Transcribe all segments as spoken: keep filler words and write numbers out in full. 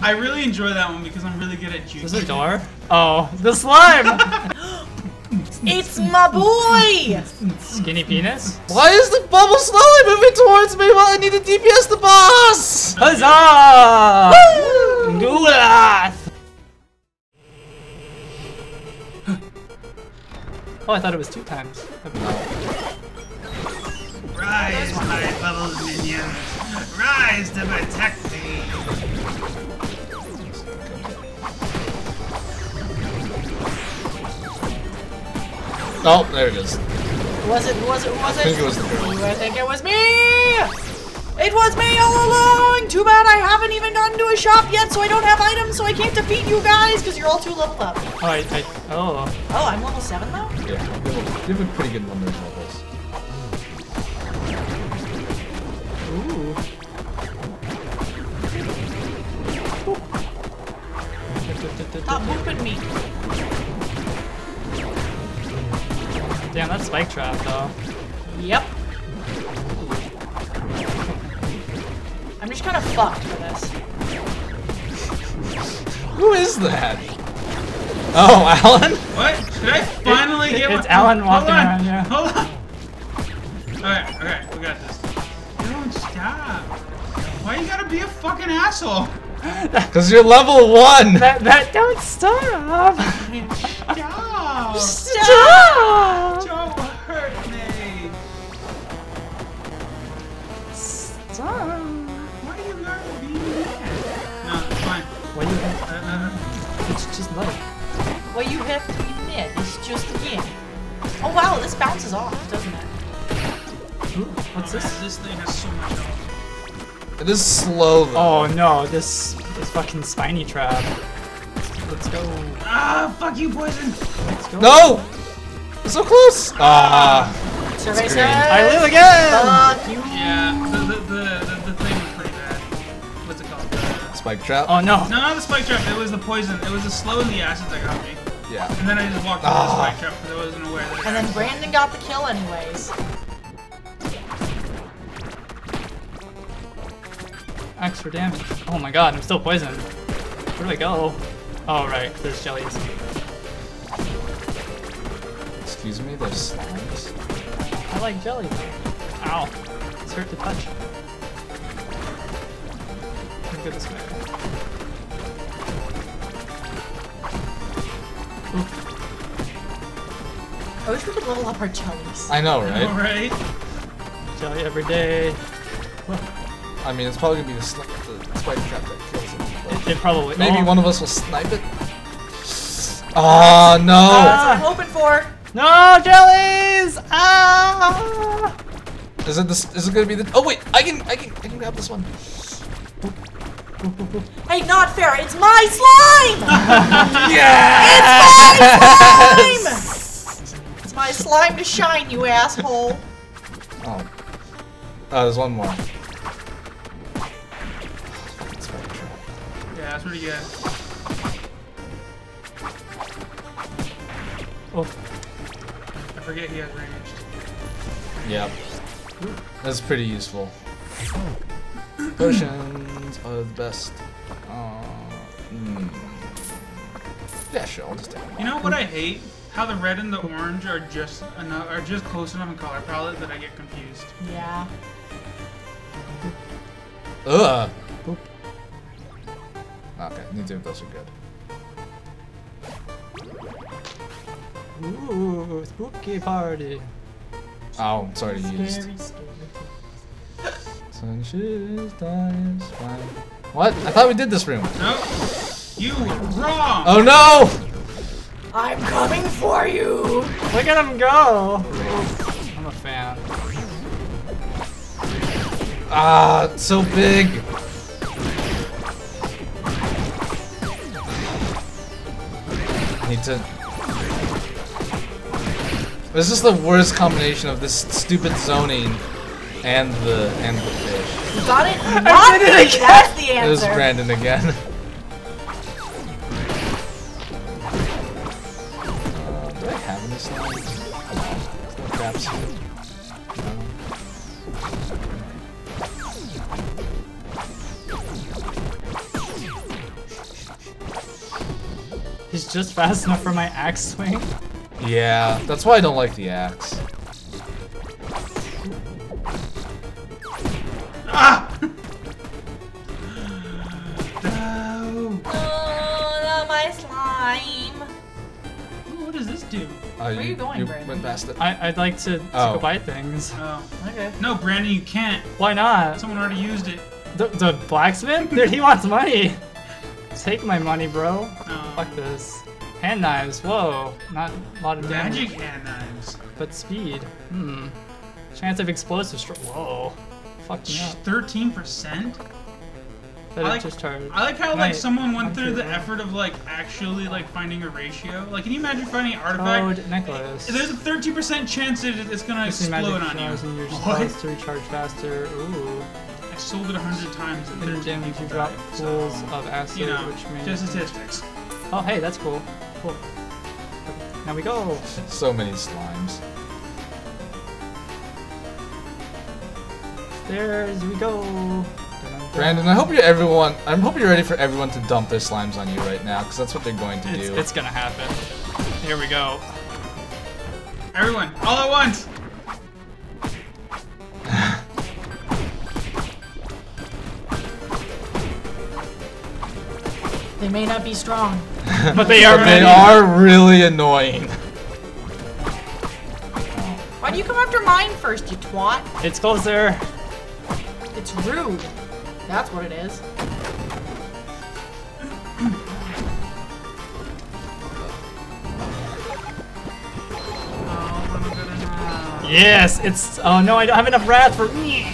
I really enjoy that one because I'm really good at juicing. Is this a door? Oh, the slime! It's my boy! Skinny penis? Why is the bubble slowly moving towards me while I need to D P S the boss? Huzzah! Woo! Do that! Oh, I thought it was two times. Rise, my bubble minion! Rise to protect me! Oh, there it is. Was it? Was it? Was it? I think it was the girl. I think it was me! It was me all along! Too bad I haven't even gotten to a shop yet, so I don't have items, so I can't defeat you guys, because you're all too leveled up. Oh, I, I, oh. Oh, I'm level seven, though? Yeah, you have a pretty good one those levels. Ooh. Stop whooping me. Damn, that's spike trap though. Yep. I'm just kind of fucked for this. Who is that? Oh, Alan? What? Should I finally it, get it, my- It's Alan walking hold on, around, yeah. Hold on! Alright, alright, we got this. Don't stop. Why you gotta be a fucking asshole? Cause you're level one! That, that don't stop! Stop! Stop! Don't hurt me! Stop! Why do you gotta be mad? No, it's fine. Why you have to uh, It's just love. Why you have to be mad, it's just a game. Oh wow, this bounces off, doesn't it? Ooh, what's oh, this? This thing has so much health. It is slow though. Oh no, this this fucking spiny trap. Let's go. Ah, fuck you, poison! Let's go. No! It's so close! Ah. Survey says, I live again! Fuck you! Yeah, the, the, the, the thing was pretty bad. What's it called? The... Spike trap? Oh no. No, not the spike trap, it was the poison. It was the slow and the acids that got me. Yeah. And then I just walked over ah. the spike trap because I wasn't aware that. And then Brandon got the kill anyways. Extra damage. Oh my god, I'm still poisoned. Where do I go? Oh right, there's jellies. Excuse me, there's slimes? I like jelly. Ow. It's hard to touch. Let me go this way. Oof. I wish we could level up our jellies. I know, right? Alright. Jelly every day. Whoa. I mean, it's probably gonna be the, sli the spike trap that kills it. It, it probably. Maybe oh. one of us will snipe it. Oh no! Uh, that's what I'm hoping for. No jellies! Ah! Is it this? Is it gonna be the? Oh wait, I can, I can, I can grab this one. Hey, not fair! It's my slime! Yes! It's my slime! It's my slime to shine, you asshole. Oh. Oh, there's one more. That's pretty good. Oh. I forget he has range. Yep. That's pretty useful. Potions are the best. Uh, mm. Yeah, sure, I'll just take them. You know what I hate? How the red and the orange are just enough, are just close enough in color palette that I get confused. Yeah. Ugh. Okay, neither of those are good. Ooh, spooky party. Oh, sorry to use. Sunshine dies fine. What? I thought we did this room. No, you were wrong. Oh no! I'm coming for you. Look at him go. I'm a fan. Ah, it's so big. Need to. This is the worst combination of this stupid zoning and the and the fish. You got it. I did it again. That's the answer. It was Brandon again. Uh, do I have any slimes? No, is just fast enough for my axe swing. Yeah, that's why I don't like the axe. Ah! No! Oh, not my slime! Ooh, what does this do? Uh, Where you, are you going, you Brandon? Went past it. I, I'd like to, to oh. go buy things. Oh, okay. No, Brandon, you can't. Why not? Someone already used it. The, the blacksmith? Dude, he wants money! Take my money, bro. Um, Fuck this. Hand knives, whoa. Not a lot of damage. Magic hand knives. But speed. Hmm. Chance of explosive stro- whoa. Fuck me up. thirteen percent? I like, I like how like someone went through the effort of like actually like finding a ratio. Like, can you imagine finding an artifact? Code necklace. There's a thirty percent chance that it's gonna explode on you. What? To recharge faster. Ooh. I sold it a hundred times and thirteen damage. You drop pools of acid, you know, which means just statistics. Oh, hey, that's cool. Cool. Now we go. So many slimes. Stairs we go. Brandon, I hope you're everyone. I'm hoping you're ready for everyone to dump their slimes on you right now, because that's what they're going to it's, do. It's gonna happen. Here we go. Everyone, all at once. They may not be strong, but they are. But they are really annoying. Why do you come after mine first, you twat? It's closer. It's rude. That's what it is. Yes, it's. Oh no, I don't have enough wrath for. Okay,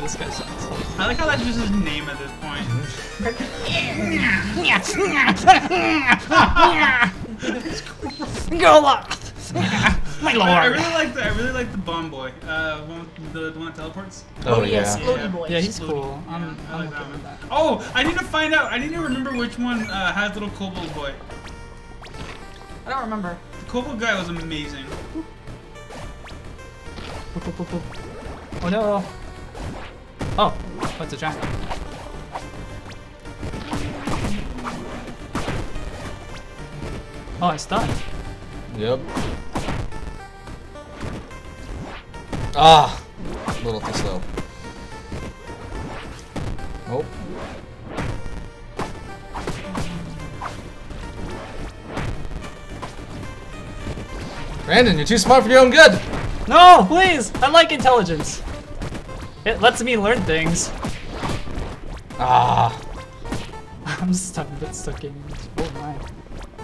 this guy sucks. I like how that's just his name at this point. Go locked. My lord! I, I really like the I really like the bomb boy. Uh, one with the, the one that teleports. Oh, oh yeah. Yeah. Yeah. Boy. Yeah, he's Exploding. Cool. I'm, yeah, I'm I like that one. That. Oh, I need to find out. I need to remember which one uh, has little kobold boy. I don't remember. The kobold guy was amazing. Oh no! Oh, what's a jacket? Oh, I stunned. Yep. Ah! A little too slow. Oh. Brandon, you're too smart for your own good! No, please! I like intelligence. It lets me learn things. Ah. I'm stuck, a bit stuck in. Oh my.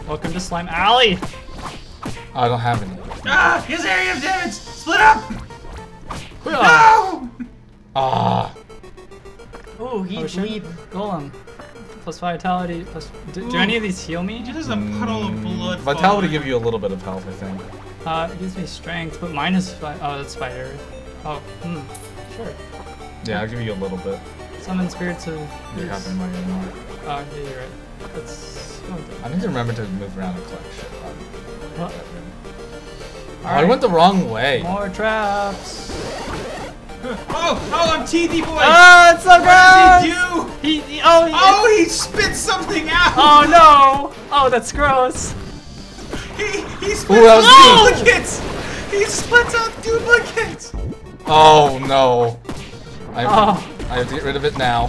Welcome to Slime Alley! I don't have any. Ah! His area of damage! Split up! No! Ah. Ooh, he bleed. Golem. Plus vitality, plus... Do, do any of these heal me? It is a puddle of blood. Vitality gives you a little bit of health, I think. Uh, it gives me strength, but mine is... Oh, that's spider. Oh, hmm. Sure. Yeah, I'll give you a little bit. Summon spirits of... You're having my own heart. Oh, yeah, you're right. That's... I need to remember to move around and collect shit. What? Oh, right. I went the wrong way. More traps. Oh, oh, I'm Teethy Boy. Oh, it's so gross. What did he do? He, he, oh, he, oh, he spit something out. Oh, no. Oh, that's gross. He, he split out oh, duplicates. He splits out duplicates. Oh, no. I have, oh. I have to get rid of it now.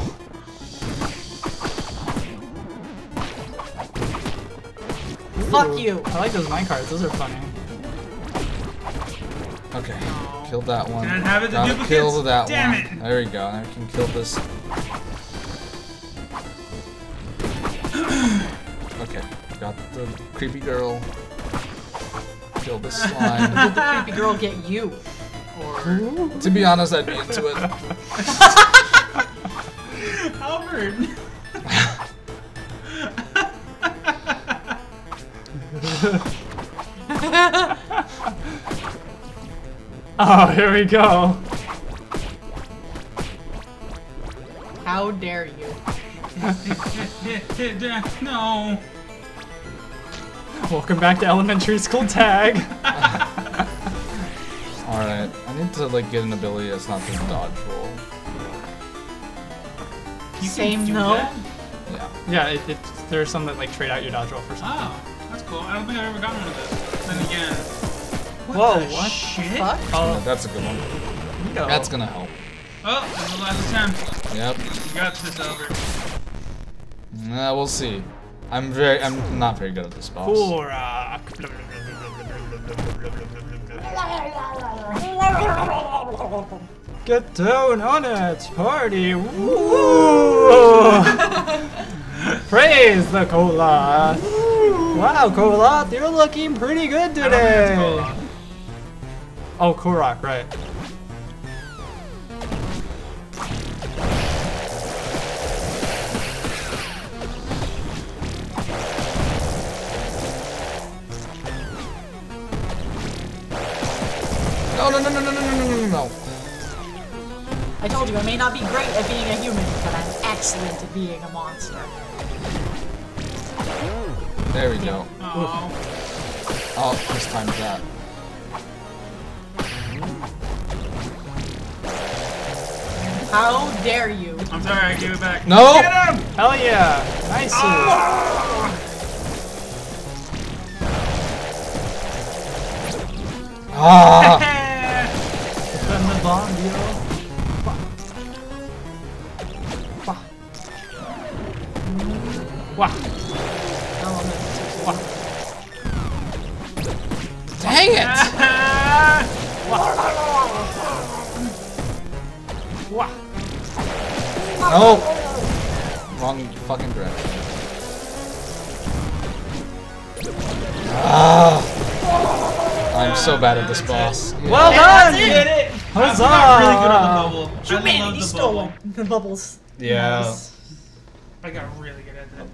Fuck you! I like those minecarts, those are funny. Okay, oh. Killed that one. Can I have it? Got a kill to that Damn one. It. There we go, I can kill this. Okay, got the creepy girl. Kill this slime. Did the creepy girl get you? Or... To be honest, I'd be into it. Albert! Oh, here we go. How dare you? No. Welcome back to elementary school tag. All right, I need to like get an ability that's not just dodge roll. You same can do though. That? Yeah, yeah it, it, there's some that like trade out your dodge roll for something. Oh, that's cool. I don't think I ever got one of those. Then again. What Whoa, the what shit? Fuck? Oh, that's a good one. No. That's gonna help. Oh, there's a lot of time. Yep. You got this, Albert. Nah, we'll see. I'm very, I'm not very good at this boss. Korok. Get down on it, party! Woo! Praise the Kola! Wow, Kola, you're looking pretty good today. Oh, Korok, right? No, no, no, no, no, no, no, no, no, no. I told you I may not be great at being a human, but I'm excellent at being a monster. There we go. Oh, oh this time's that. How dare you? I'm sorry, I gave it back. No! Get him! Hell yeah! Nice. Oh. Ah! The bomb, yo. Wah. Wah. Wah. Dang it! Wah. No! Wrong fucking direction. Ah! I'm so bad at this boss. Yeah. Well done! You did it! Huzzah! I'm really good at the bubble. Humanity stole the bubbles. Yeah. Nice. I got really good at that.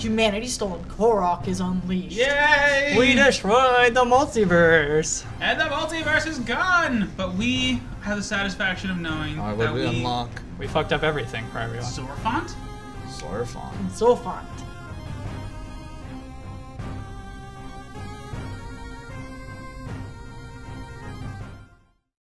Humanity stolen. Korok is unleashed. Yay! We destroyed the multiverse. And the multiverse is gone! But we have the satisfaction of knowing right, that we... unlock? We fucked up everything for everyone. Zorfant? Zorfant. Zorfant.